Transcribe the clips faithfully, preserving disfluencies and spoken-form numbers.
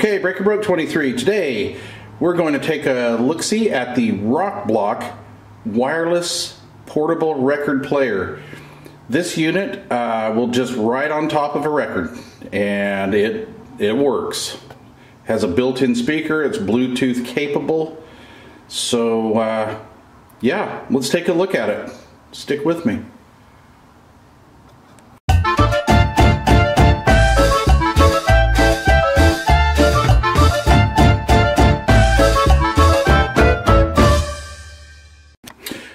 Okay, Breaker Broke twenty-three. Today we're going to take a look-see at the RokBlok wireless portable record player. This unit uh, will just ride on top of a record, and it it works. Has a built-in speaker. It's Bluetooth capable. So uh, yeah, let's take a look at it. Stick with me.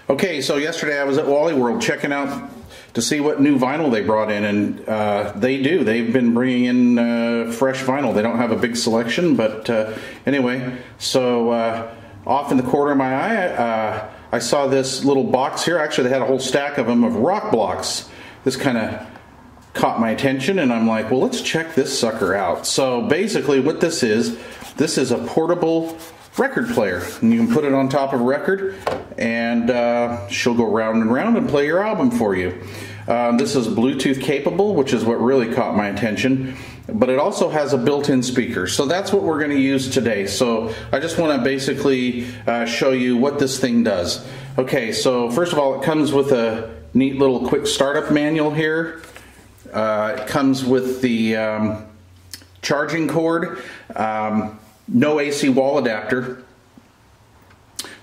Okay, so yesterday I was at Wally World checking out to see what new vinyl they brought in, and uh, they do. They've been bringing in uh, fresh vinyl. They don't have a big selection, but uh, anyway, so uh, off in the corner of my eye, uh, I saw this little box here. Actually, they had a whole stack of them of RokBloks. This kind of caught my attention, and I'm like, well, let's check this sucker out. So basically what this is, this is a portable record player, and you can put it on top of a record, and uh, she'll go round and round and play your album for you. Um, this is Bluetooth capable, which is what really caught my attention, but it also has a built-in speaker, so that's what we're going to use today. So I just want to basically uh, show you what this thing does. Okay, so first of all, it comes with a neat little quick startup manual here. Uh, it comes with the um, charging cord. Um, No A C wall adapter,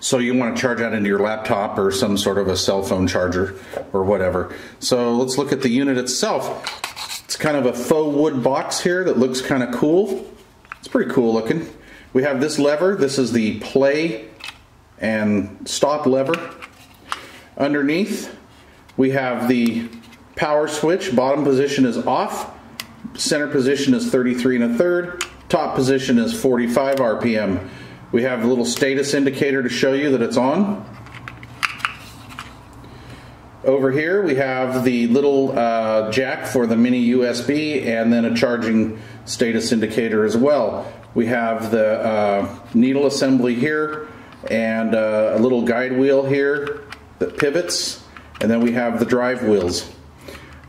so you want to charge that into your laptop or some sort of a cell phone charger or whatever. So let's look at the unit itself. It's kind of a faux wood box here that looks kind of cool. It's pretty cool looking. We have this lever. This is the play and stop lever. Underneath, we have the power switch. Bottom position is off. Center position is thirty-three and a third. Top position is forty-five R P M. We have a little status indicator to show you that it's on. Over here we have the little uh, jack for the mini U S B, and then a charging status indicator as well. We have the uh, needle assembly here, and uh, a little guide wheel here that pivots, and then we have the drive wheels.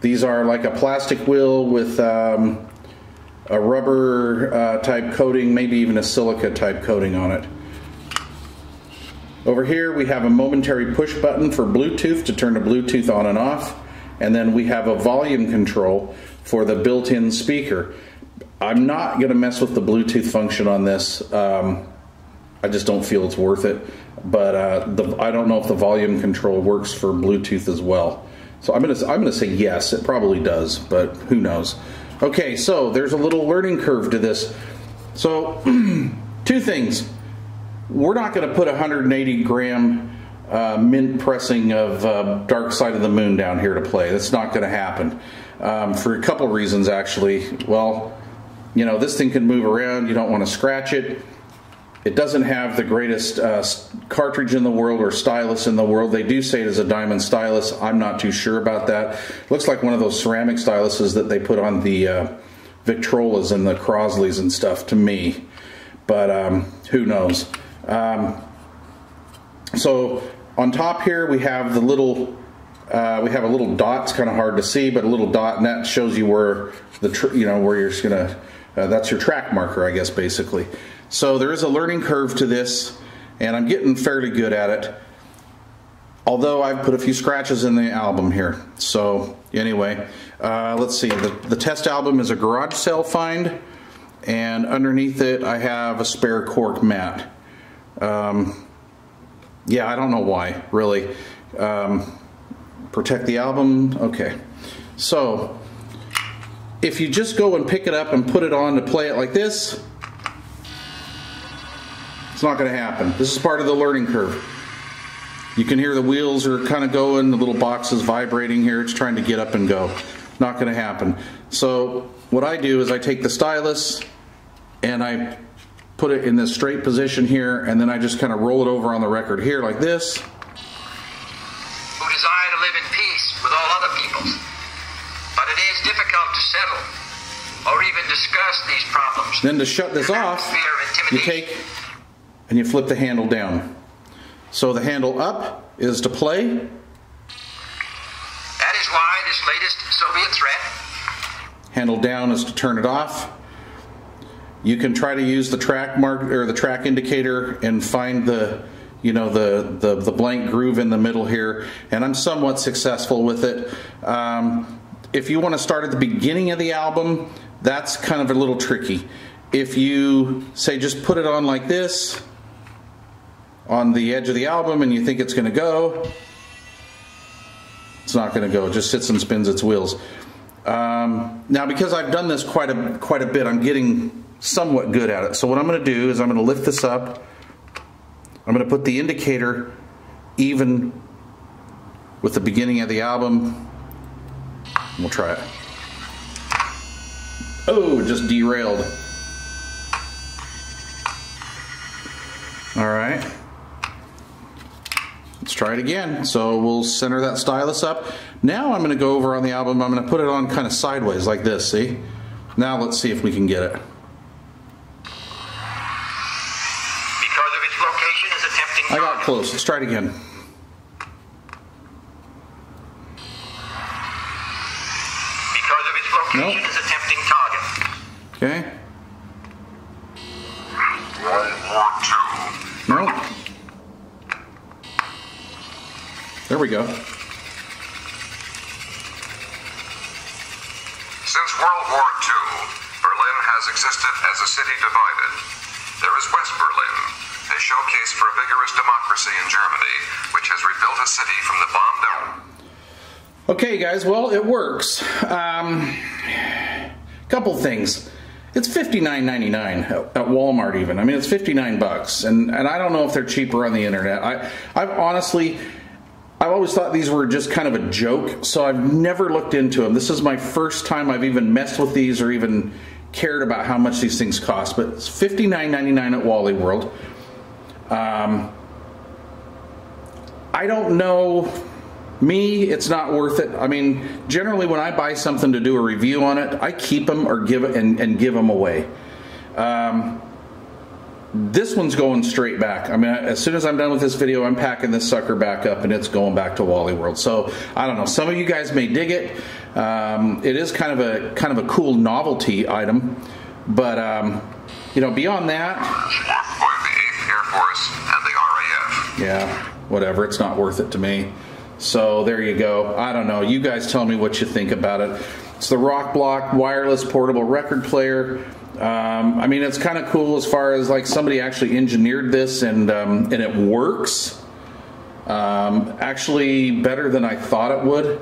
These are like a plastic wheel with um, a rubber uh, type coating, maybe even a silica type coating on it. Over here we have a momentary push button for Bluetooth to turn the Bluetooth on and off, and then we have a volume control for the built-in speaker. I'm not going to mess with the Bluetooth function on this. Um, I just don't feel it's worth it, but uh, the, I don't know if the volume control works for Bluetooth as well. So I'm going to I'm going to say yes, it probably does, but who knows. Okay, so there's a little learning curve to this. So, two things. We're not going to put one hundred eighty gram uh, mint pressing of uh, Dark Side of the Moon down here to play. That's not going to happen. Um, for a couple reasons, actually. Well, you know, this thing can move around. You don't want to scratch it. It doesn't have the greatest uh, cartridge in the world or stylus in the world. They do say it is a diamond stylus. I'm not too sure about that. Looks like one of those ceramic styluses that they put on the uh, Victrolas and the Crosleys and stuff to me. But um, who knows. Um, so on top here we have the little, uh, we have a little dot. It's kind of hard to see, but a little dot, and that shows you where the, tr you know, where you're just gonna, uh, that's your track marker, I guess, basically. So there is a learning curve to this, and I'm getting fairly good at it, although I've put a few scratches in the album here. So anyway, uh, let's see, the, the test album is a garage sale find, and underneath it I have a spare cork mat. Um, yeah, I don't know why, really. Um, protect the album, okay. So if you just go and pick it up and put it on to play it like this, it's not going to happen. This is part of the learning curve. You can hear the wheels are kind of going, the little box is vibrating here. It's trying to get up and go. Not going to happen. So what I do is I take the stylus and I put it in this straight position here, and then I just kind of roll it over on the record here like this. Who desire to live in peace with all other peoples, but it is difficult to settle or even discuss these problems. Then to shut this off, you take and you flip the handle down. So the handle up is to play. That is why this latest Soviet threat. Handle down is to turn it off. You can try to use the track mark or the track indicator and find the, you know, the, the, the blank groove in the middle here, and I'm somewhat successful with it. Um, if you want to start at the beginning of the album, that's kind of a little tricky. If you say just put it on like this, on the edge of the album, and you think it's going to go, it's not going to go. It just sits and spins its wheels. Um, now, because I've done this quite a, quite a bit, I'm getting somewhat good at it. So what I'm going to do is I'm going to lift this up. I'm going to put the indicator even with the beginning of the album. We'll try it. Oh, just derailed. All right. Let's try it again. So we'll center that stylus up. Now I'm going to go over on the album. I'm going to put it on kind of sideways like this, see? Now let's see if we can get it. Because of its location is attempting I got close. Let's try it again. Because of its location nope. is attempting target. Okay. One or two. Nope. There we go. Since World War Two, Berlin has existed as a city divided. There is West Berlin, a showcase for a vigorous democracy in Germany, which has rebuilt a city from the bomb down. Okay, guys, well, it works. Um, couple things. It's fifty-nine ninety-nine at Walmart even. I mean, it's fifty-nine bucks, and, and I don't know if they're cheaper on the internet. I, I've honestly, I've always thought these were just kind of a joke, so I've never looked into them. This is my first time I've even messed with these or even cared about how much these things cost, but it's fifty-nine ninety-nine at Wally World. Um, I don't know... Me, it's not worth it. I mean, generally when I buy something to do a review on it, I keep them or give it and, and give them away. Um, this one's going straight back. I mean, as soon as I'm done with this video, I'm packing this sucker back up and it's going back to Wally World. So I don't know. Some of you guys may dig it. Um, it is kind of a kind of a cool novelty item, but um, you know, beyond that, for the eighth Air Force and the R A F. Yeah, whatever. It's not worth it to me. So there you go. I don't know. You guys tell me what you think about it. It's the RokBlok wireless portable record player. Um, I mean, it's kind of cool as far as like somebody actually engineered this and um, and it works. Um, actually better than I thought it would.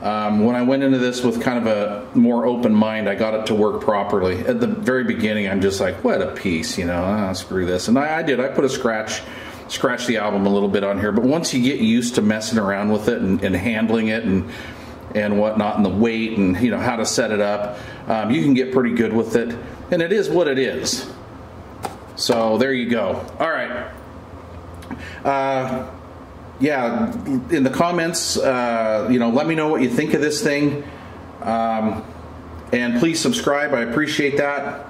Um, when I went into this with kind of a more open mind, I got it to work properly. At the very beginning, I'm just like, what a piece, you know, ah, screw this. And I, I did. I put a scratch. Scratch the album a little bit on here, but once you get used to messing around with it and, and handling it and and whatnot, and the weight and you know how to set it up, um, you can get pretty good with it, and it is what it is. So there you go. All right, uh, yeah. In the comments, uh, you know, let me know what you think of this thing, um, and please subscribe. I appreciate that.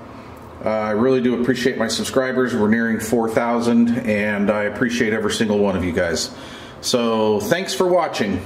Uh, I really do appreciate my subscribers. We're nearing four thousand, and I appreciate every single one of you guys. So, thanks for watching.